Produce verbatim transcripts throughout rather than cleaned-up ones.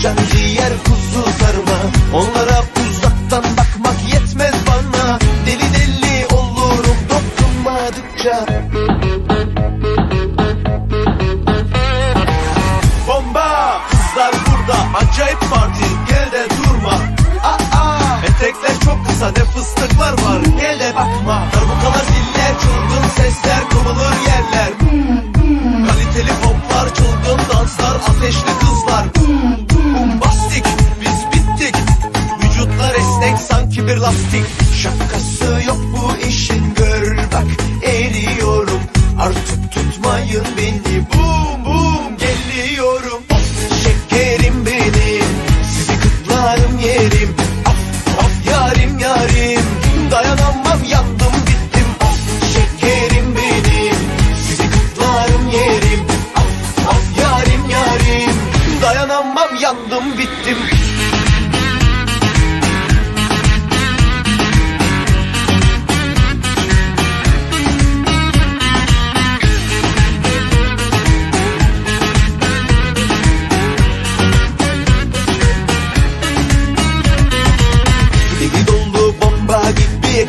can ciğer kuzu sarma. Onlara uzaktan bakmak yetmez bana. Deli deli olurum dokunmadıkça. Bomba! Kızlar burada, acayip parti, gel de durma. Aa, etekler çok kısa, ne fıstıklar var, gel de bakma. Darbukalar, diller, çılgın sesler, kırılır yerler. Kaliteli poplar, çılgın danslar, ateşli kızlar. Bombastik, biz bittik. Vücutlar esnek sanki bir lastik. Şakası yok bu işin, gör bak eriyorum. Artık tutmayın beni, bum bum geliyorum. Of şekerim benim, sizi kıtlarım yerim. Of of yarim yarim, dayanamam yandım bittim. Of şekerim benim, sizi kıtlarım yerim. Of of yarim yarim, dayanamam yandım bittim.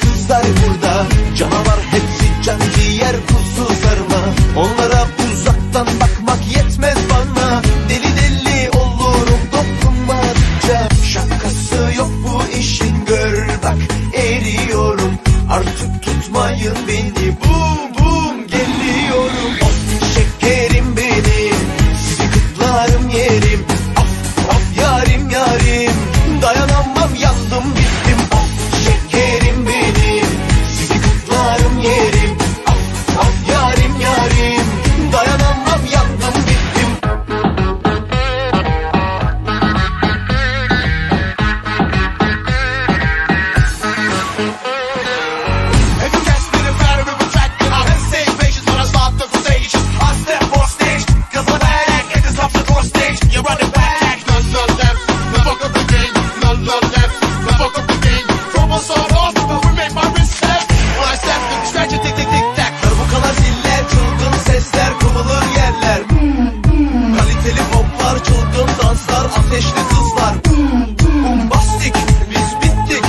Kızlar burada, canavar hepsi can ciğer kuzu sarma. Onlara uzaktan bakmak yetmez bana. Deli deli olurum dokunmadıkça. Şakası yok bu işin, gör bak eriyorum. Artık tutmayın beni, bum bum geliyorum. Of şekerim benim, sizi kıtlarım yerim. Of of yarim yarim, dayanamam yandım bittim. Of şekerim benim, yerim. Af af yarim yarim, dayanamam yandım bittim. If you catch me the pattern of a track, I have to take patience when I start the contagion. I step on stage, cause I'm bad at it, it's up to draw stage. You're running back. None, none left, the fuck up the game. None, none left, the fuck up the game. From us all lost, but we made my wrist snap. Strategy tik tik tik tak. Darbukalar, ziller, çılgın sesler, kırılır yerler. Kaliteli poplar, çılgın danslar, ateşli kızlar. Bombastik, biz bittik.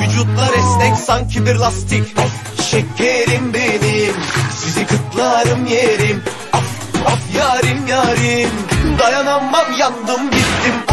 Vücutlar esnek sanki bir lastik. Of şekerim benim, sizi kıtlarım yerim. Of of yarim yarim, dayanamam yandım bittim.